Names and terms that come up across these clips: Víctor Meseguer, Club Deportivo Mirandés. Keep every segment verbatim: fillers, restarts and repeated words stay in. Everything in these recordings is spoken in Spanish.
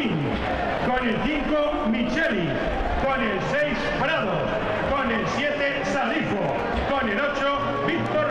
Martín, con el cinco Micheli, con el seis Prado, con el siete Salifo, con el ocho Víctor.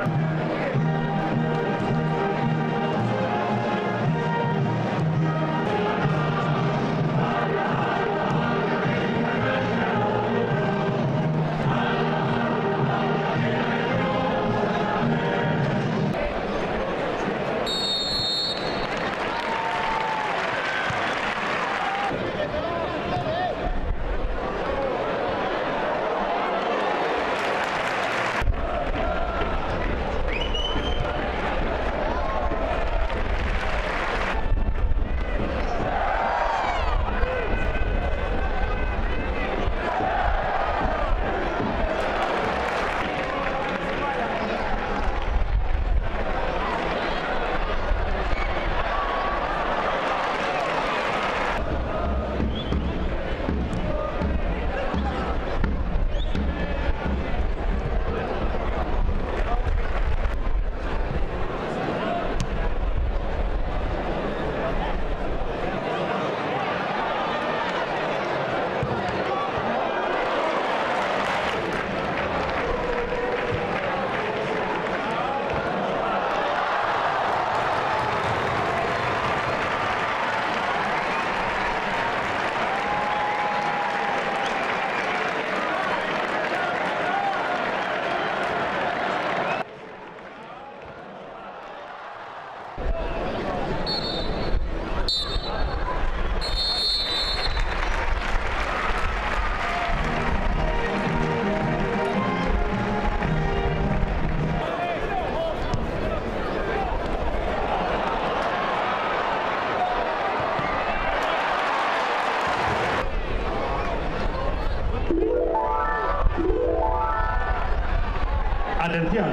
Atención,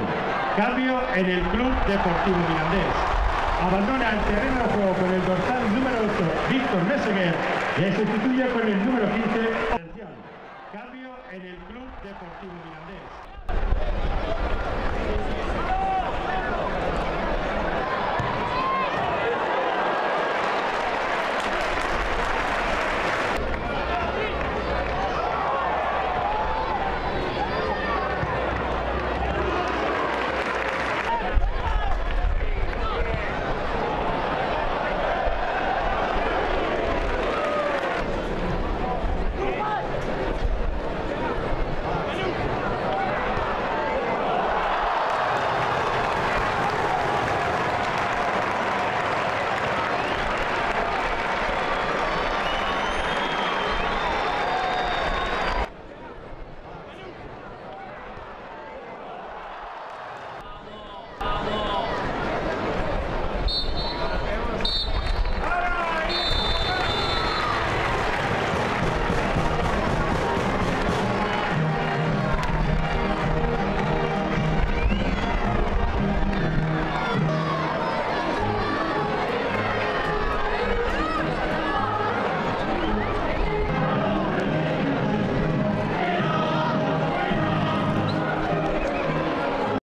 cambio en el Club Deportivo Mirandés. Abandona el terreno de juego con el dorsal número ocho, Víctor Meseguer, y sustituye con el número quince. Atención, cambio en el Club Deportivo Mirandés.